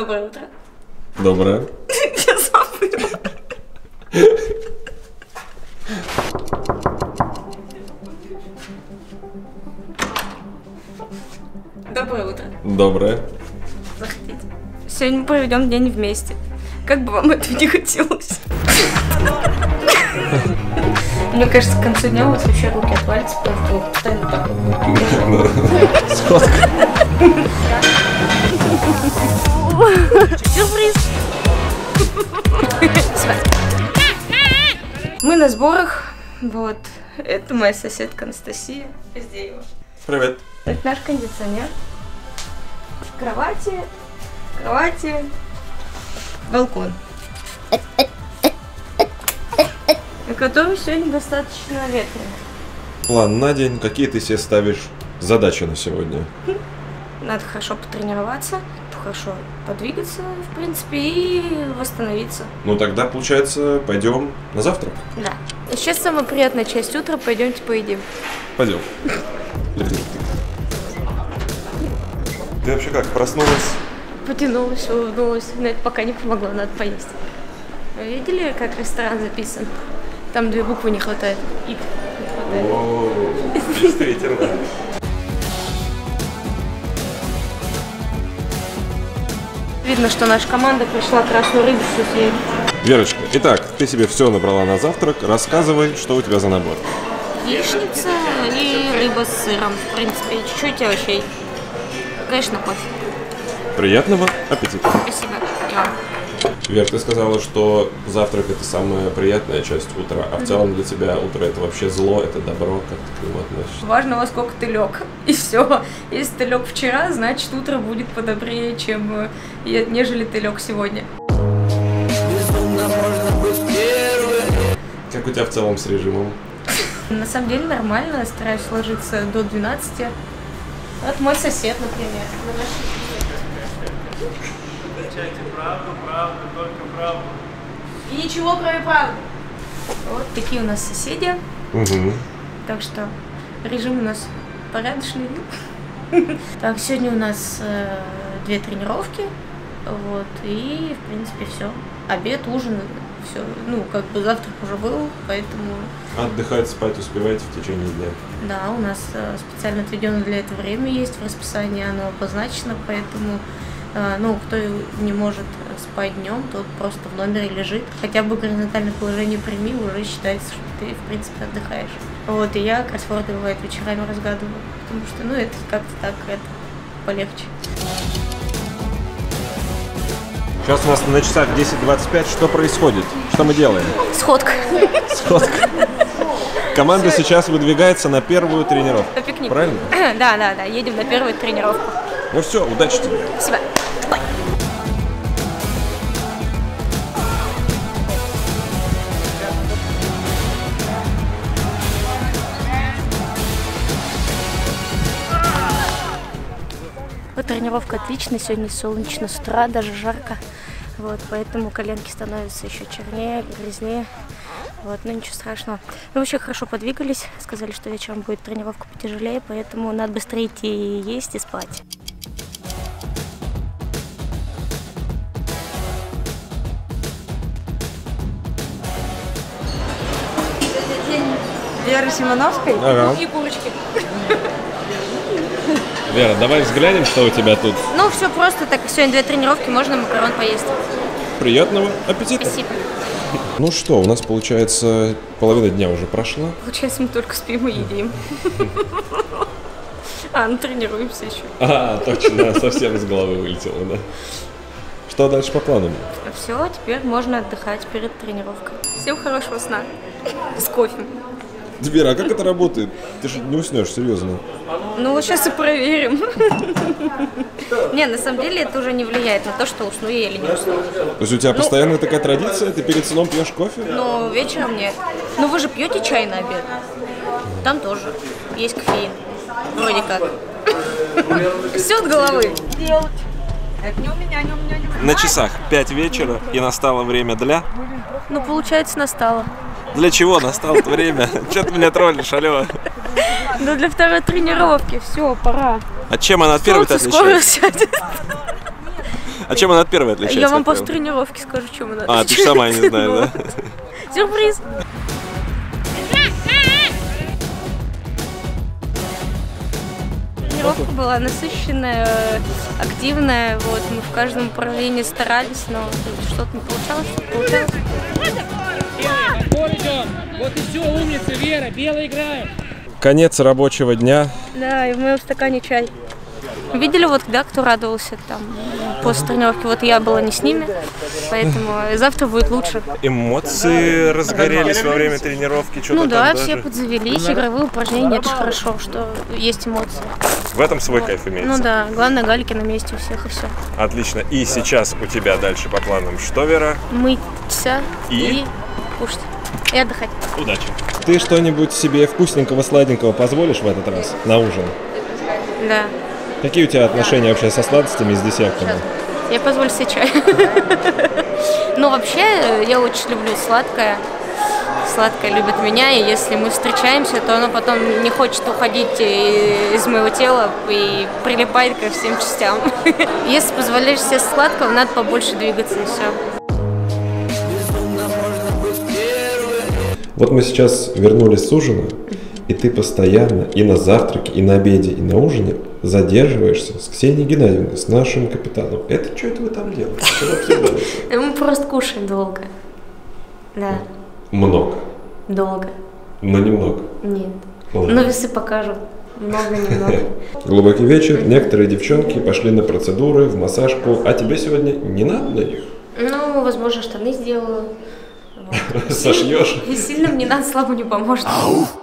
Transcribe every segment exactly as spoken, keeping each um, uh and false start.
Доброе утро. Доброе. Я забыла. Доброе утро. Доброе. Заходите. Сегодня мы проведем день вместе. Как бы вам этого не хотелось. Мне кажется, к концу дня у вас вообще руки отвалятся, поэтому станет так вот. Сходка. Сюрприз. Мы на сборах. Вот. Это моя соседка Анастасия Бездеева. Привет. Это наш кондиционер. Кровати. Кровати. Балкон. И который сегодня достаточно ветреный. План на день. Какие ты себе ставишь задачи на сегодня? Надо хорошо потренироваться, хорошо подвигаться, в принципе, и восстановиться. Ну тогда, получается, пойдем на завтрак? Да. Сейчас самая приятная часть утра. Пойдемте поедим. Пойдем. Ты вообще как, проснулась? Потянулась, улыбнулась. Но это пока не помогло, надо поесть. Вы видели, как ресторан записан? Там две буквы не хватает. И не хватает. О, действительно. Видно, что наша команда пришла красную рыбу с сухим. Верочка, итак, ты себе все набрала на завтрак. Рассказывай, что у тебя за набор. Яичница и рыба с сыром. В принципе, чуть-чуть овощей. Конечно, кофе. Приятного аппетита. Спасибо. Вер, ты сказала, что завтрак – это самая приятная часть утра, а в целом для тебя утро – это вообще зло, это добро, как ты к нему относишься? Важно, во сколько ты лег, и все. Если ты лег вчера, значит, утро будет подобрее, чем нежели ты лег сегодня. Как у тебя в целом с режимом? На самом деле нормально, стараюсь ложиться до двенадцати. Вот мой сосед, например. Правду, правду, только правду. И ничего, кроме правды. Вот такие у нас соседи. Угу. Так что режим у нас порядочный. Так, сегодня у нас э, две тренировки. Вот, и в принципе все. Обед, ужин, все. Ну, как бы завтрак уже был, поэтому. Отдыхать, спать успеваете в течение дня. Да, у нас э, специально отведено для этого время есть в расписании, оно обозначено, поэтому. Ну, кто не может спать днем, тот просто в номере лежит. Хотя бы горизонтальное положение прими, уже считается, что ты, в принципе, отдыхаешь. Вот, и я кроссворды, бывает, вечерами разгадываю, потому что, ну, это как-то так, это полегче. Сейчас у нас на часах десять двадцать пять. Что происходит? Что мы делаем? Сходка. Сходка. Команда сейчас выдвигается на первую тренировку. На пикник. Правильно? Да, да, да. Едем на первую тренировку. Ну все, удачи тебе. Спасибо. Тренировка отличная, сегодня солнечно с утра, даже жарко, вот, поэтому коленки становятся еще чернее, грязнее, вот, но ничего страшного. Мы вообще хорошо подвигались, сказали, что вечером будет тренировка потяжелее, поэтому надо быстрее идти и есть, и спать. Вера Симановская, ага. И курочки. Вера, давай взглянем, что у тебя тут. Ну, все просто так. Сегодня две тренировки, можно макарон поесть. Приятного аппетита. Спасибо. Ну что, у нас, получается, половина дня уже прошла. Получается, мы только спим и едим. А, ну тренируемся еще. А, точно, совсем из головы вылетело, да. Что дальше по плану? Все, теперь можно отдыхать перед тренировкой. Всем хорошего сна. С кофе. Вера, а как это работает? Ты же не уснешь, серьезно. Ну, вот сейчас и проверим. Не, на самом деле это уже не влияет на то, что усну я или не усну. То есть у тебя постоянно такая традиция? Ты перед сном пьешь кофе? Ну, вечером нет. Ну, вы же пьете чай на обед? Там тоже есть кофеин. Вроде как. Все от головы. На часах пять вечера, и настало время для... Ну, получается, настало. Для чего настало время? Че ты меня троллишь, алло? Ну, для второй тренировки, все, пора. А чем она от первой-то отличается? Скоро сядет. А чем она от первой отличается? Я вам после тренировки скажу, чем она отличается. А, ты же сама не знаешь, да? Сюрприз! Тренировка была насыщенная, активная, вот, мы в каждом направлении старались, но что-то не получалось, что-то получалось. Вот и все, умница, Вера, белая играет. Конец рабочего дня. Да, и в моем стакане чай. Видели, вот, да, кто радовался там после тренировки? Вот я была не с ними, поэтому завтра будет лучше. Эмоции разгорелись во время тренировки? Ну да, все подзавелись, игровые упражнения, это же хорошо, что есть эмоции. В этом свой кайф имеется? Ну да, главное, галики на месте у всех и все. Отлично. И сейчас у тебя дальше по планам что, Вера? Мыться и кушать. И отдыхать. Удачи. Ты что-нибудь себе вкусненького, сладенького позволишь в этот раз на ужин? Да. Какие у тебя отношения вообще со сладостями и с десертами? Я позволю себе чай. Ну, вообще, я очень люблю сладкое. Сладкое любит меня, и если мы встречаемся, то оно потом не хочет уходить из моего тела и прилипает ко всем частям. Если позволяешь себе сладкого, надо побольше двигаться, и все. Вот мы сейчас вернулись с ужина, и ты постоянно и на завтраке, и на обеде, и на ужине задерживаешься с Ксенией Геннадьевной, с нашим капитаном. Это что это вы там делаете? Мы просто кушаем долго. Да. Много. Долго. Но немного. Нет. Но весы покажут. Много-немного. Глубокий вечер. Некоторые девчонки пошли на процедуры, в массажку. А тебе сегодня не надо на них? Ну, возможно, штаны сделаю. Сошьешь. Сильно мне надо, слабо не поможет.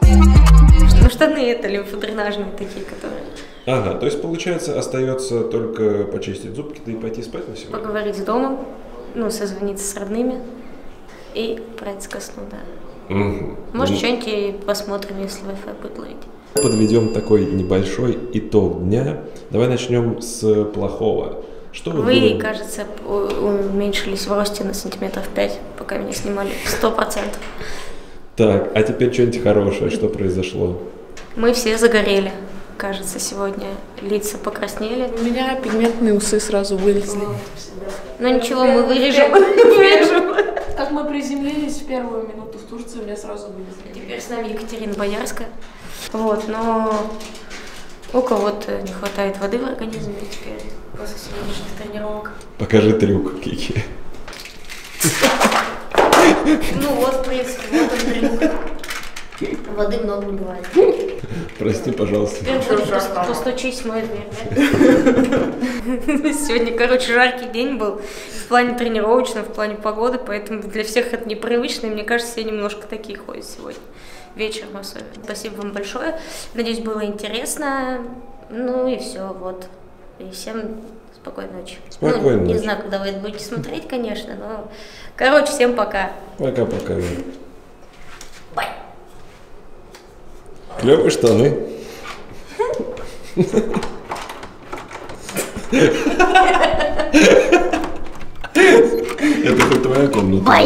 Ну, штаны это лимфодренажные такие, которые... Ага, то есть, получается, остается только почистить зубки, да и пойти спать на сегодня? Поговорить с домом, ну, созвониться с родными и отправиться ко сну, да. Угу. Может, угу. Что-нибудь посмотрим, если Wi-Fi будет ловить. Подведем такой небольшой итог дня. Давай начнем с плохого. Что вы, вы кажется, уменьшились в росте на сантиметров пять, пока меня снимали, сто процентов. Так, а теперь что-нибудь хорошее, что произошло? Мы все загорели, кажется, сегодня. Лица покраснели. У меня пигментные усы сразу вылезли. Ну ничего, мы вырежем. Как мы приземлились в первую минуту в Турции, у меня сразу вылезли. Теперь с нами Екатерина Боярская. Вот, но... У кого-то не хватает воды в организме теперь после сегодняшних тренировок. Покажи трюк, Кики. Ну вот, в принципе, вот он трюк. Воды много не бывает. Прости, пожалуйста. Постучись в мою дверь. Сегодня, короче, жаркий день был. В плане тренировочного, в плане погоды, поэтому для всех это непривычно. И мне кажется, все немножко такие ходят сегодня. Вечером особенно. Спасибо вам большое. Надеюсь, было интересно. Ну и все, вот. И всем спокойной ночи. Спокойной ну, ночи. Не знаю, когда вы это будете смотреть, конечно, но... Короче, всем пока. Пока-пока. Бай. Клевые штаны. Это хоть твоя комната.